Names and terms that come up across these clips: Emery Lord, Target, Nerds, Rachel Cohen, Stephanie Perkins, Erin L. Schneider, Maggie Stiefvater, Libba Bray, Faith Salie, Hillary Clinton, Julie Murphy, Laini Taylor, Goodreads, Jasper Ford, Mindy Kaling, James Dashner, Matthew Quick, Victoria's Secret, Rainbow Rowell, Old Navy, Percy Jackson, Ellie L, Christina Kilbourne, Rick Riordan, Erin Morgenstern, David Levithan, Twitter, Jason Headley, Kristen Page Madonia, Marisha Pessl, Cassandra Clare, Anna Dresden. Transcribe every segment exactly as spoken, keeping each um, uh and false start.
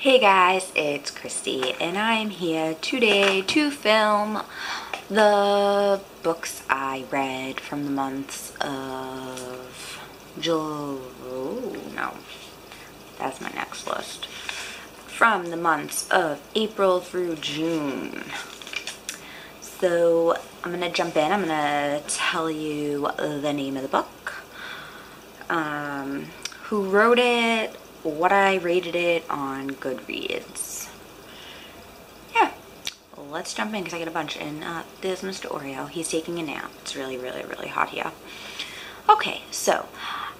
Hey guys, it's Christy and I'm here today to film the books I read from the months of July, no, that's my next list, from the months of April through June. So I'm going to jump in, I'm going to tell you the name of the book, um, who wrote it, what I rated it on Goodreads. Yeah, let's jump in because I get a bunch. And uh, there's Mister Oreo. He's taking a nap. It's really, really, really hot here. Okay, so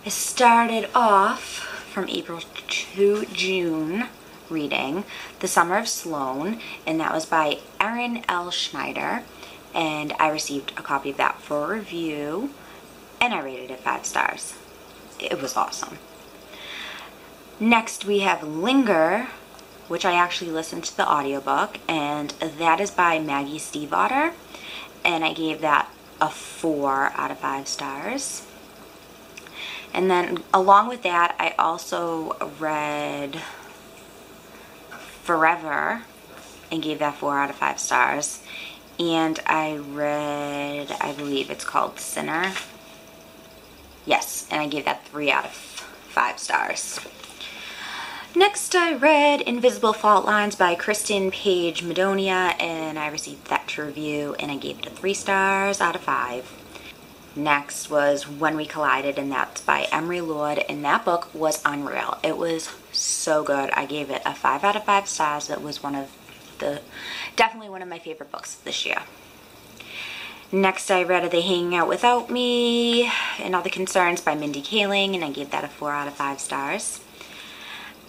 I started off from April to June reading The Summer of Sloan, and that was by Erin L. Schneider, and I received a copy of that for review, and I rated it five stars. It was awesome. Next we have Linger, which I actually listened to the audiobook, and that is by Maggie Stiefvater, and I gave that a four out of five stars. And then along with that I also read Forever and gave that four out of five stars, and I read, I believe it's called Sinner, yes, and I gave that three out of five stars. Next I read Invisible Fault Lines by Kristen Page Madonia, and I received that to review and I gave it a three stars out of five. Next was When We Collided, and that's by Emery Lord, and that book was unreal. It was so good. I gave it a five out of five stars. It was one of the, definitely one of my favorite books this year. Next I read Are They Hanging Out Without Me and All the Concerns by Mindy Kaling, and I gave that a four out of five stars.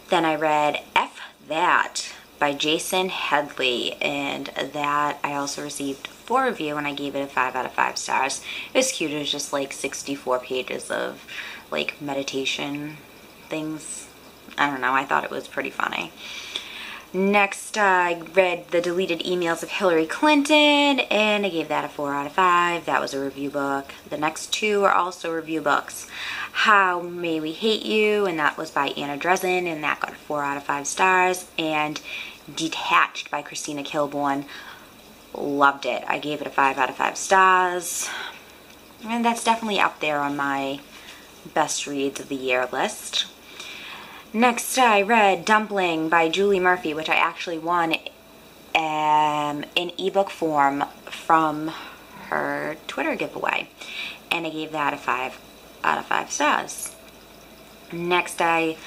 Then I read F That by Jason Headley, and that I also received for review and I gave it a five out of five stars. It was cute. It was just like sixty-four pages of like meditation things. I don't know. I thought it was pretty funny. Next uh, I read The Deleted Emails of Hillary Clinton, and I gave that a four out of five. That was a review book. The next two are also review books. How May We Hate You, and that was by Anna Dresden, and that got a four out of five stars. And Detached by Christina Kilbourne. Loved it. I gave it a five out of five stars. And that's definitely up there on my best reads of the year list. Next I read Dumpling by Julie Murphy, which I actually won um, in ebook form from her Twitter giveaway, and I gave that a five out of five stars. Next I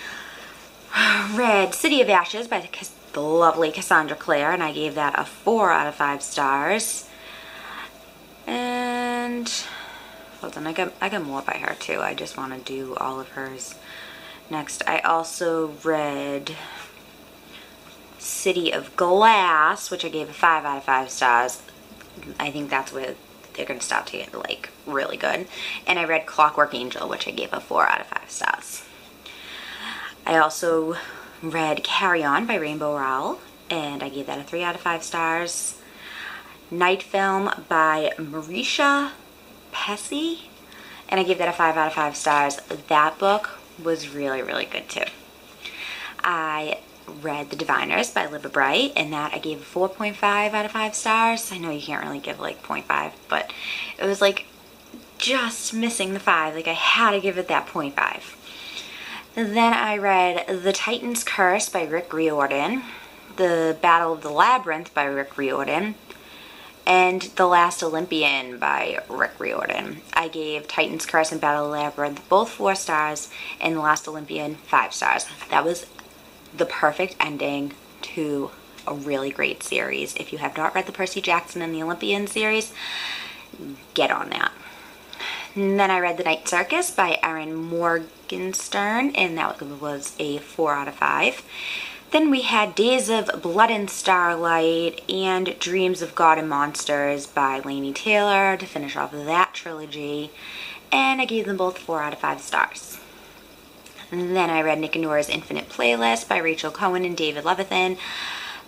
read City of Ashes by the lovely Cassandra Clare, and I gave that a four out of five stars. And hold on, I got, I got more by her too. I just want to do all of hers. Next, I also read City of Glass, which I gave a five out of five stars. I think that's where they're going to start to get, like, really good. And I read Clockwork Angel, which I gave a four out of five stars. I also read Carry On by Rainbow Rowell, and I gave that a three out of five stars. Night Film by Marisha Pessl, and I gave that a five out of five stars. That book was really, really good too. I read The Diviners by Libba Bray, and that I gave a four point five out of five stars. I know you can't really give like zero point five, but it was like just missing the five. Like I had to give it that zero point five. Then I read The Titan's Curse by Rick Riordan, The Battle of the Labyrinth by Rick Riordan, and The Last Olympian by Rick Riordan. I gave Titan's Curse and Battle of the Labyrinth both four stars, and The Last Olympian five stars. That was the perfect ending to a really great series. If you have not read the Percy Jackson and the Olympian series, get on that. And then I read The Night Circus by Erin Morgenstern, and that was a four out of five. Then we had Days of Blood and Starlight and Dreams of God and Monsters by Laini Taylor to finish off that trilogy, and I gave them both four out of five stars. And then I read Nick and Nora's Infinite Playlist by Rachel Cohen and David Levithan,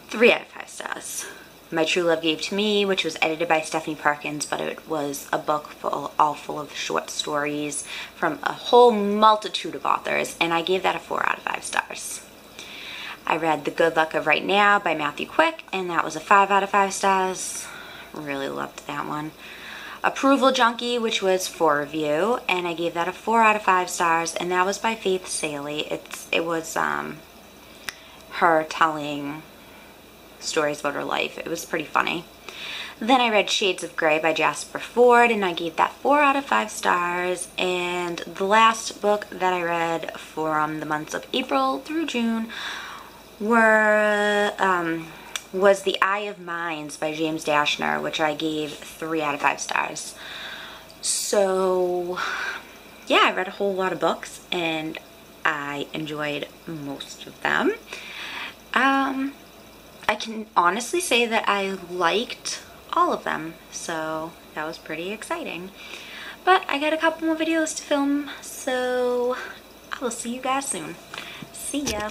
three out of five stars. My True Love Gave to Me, which was edited by Stephanie Perkins, but it was a book full, all full of short stories from a whole multitude of authors, and I gave that a four out of five stars. I read The Good Luck of Right Now by Matthew Quick, and that was a five out of five stars. Really loved that one. Approval Junkie, which was for review, and I gave that a four out of five stars, and that was by Faith Salie. It's it was um her telling stories about her life. It was pretty funny. Then I read Shades of Grey by Jasper Ford, and I gave that four out of five stars. And the last book that I read from the months of April through June were um, was The Eye of Minds by James Dashner, which I gave three out of five stars. So yeah, I read a whole lot of books, and I enjoyed most of them. Um, I can honestly say that I liked all of them, so that was pretty exciting. But I got a couple more videos to film, so I will see you guys soon. See ya!